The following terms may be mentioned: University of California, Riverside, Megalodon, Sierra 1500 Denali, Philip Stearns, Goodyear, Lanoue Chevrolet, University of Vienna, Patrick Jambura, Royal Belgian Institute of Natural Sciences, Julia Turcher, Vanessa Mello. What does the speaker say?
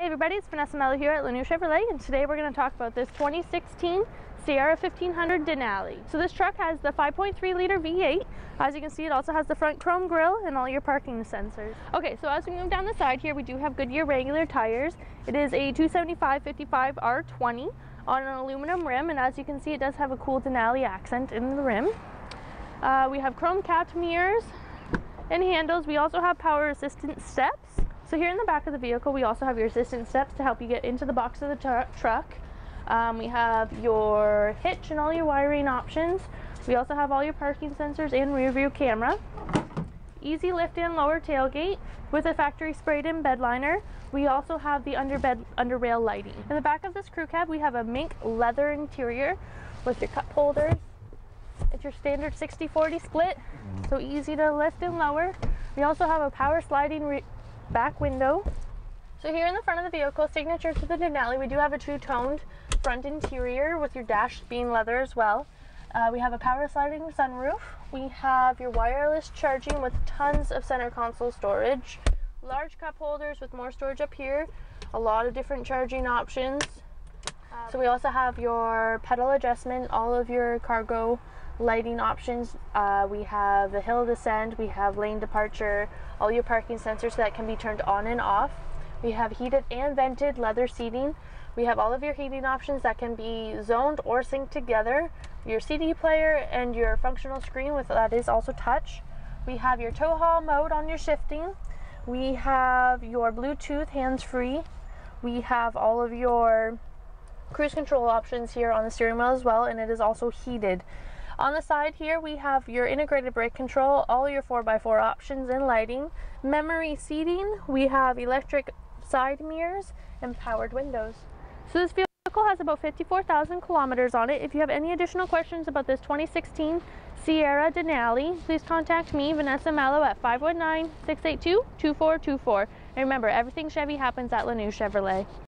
Hey everybody, it's Vanessa Mello here at Lanoue Chevrolet, and today we're going to talk about this 2016 Sierra 1500 Denali. So this truck has the 5.3 liter V8. As you can see, it also has the front chrome grille and all your parking sensors. Okay, so as we move down the side here, we do have Goodyear regular tires. It is a 275/55R20 on an aluminum rim, and as you can see, it does have a cool Denali accent in the rim. We have chrome capped mirrors and handles. We also have power assistance steps. So here in the back of the vehicle, we also have your assistance steps to help you get into the box of the truck. We have your hitch and all your wiring options. We also have all your parking sensors and rear view camera. Easy lift and lower tailgate with a factory sprayed in bed liner. We also have the under rail lighting. In the back of this crew cab, we have a mink leather interior with your cup holders. It's your standard 60/40 split, so easy to lift and lower. We also have a power sliding back window. So here in the front of the vehicle, signature to the Denali, we do have a two-toned front interior with your dash being leather as well. We have a power sliding sunroof. We have your wireless charging with tons of center console storage, large cup holders with more storage up here, a lot of different charging options. So we also have your pedal adjustment, all of your cargo lighting options. We have the hill descent, we have lane departure, all your parking sensors that can be turned on and off. We have heated and vented leather seating. We have all of your heating options that can be zoned or synced together. Your CD player and your functional screen with that is also touch. We have your tow haul mode on your shifting. We have your Bluetooth hands-free. We have all of your cruise control options here on the steering wheel as well, and it is also heated. On the side here, we have your integrated brake control, all your 4x4 options and lighting, memory seating, we have electric side mirrors, and powered windows. So this vehicle has about 54,000 kilometers on it. If you have any additional questions about this 2016 Sierra Denali, please contact me, Vanessa Mello, at 519-682-2424. And remember, everything Chevy happens at Lanoue Chevrolet.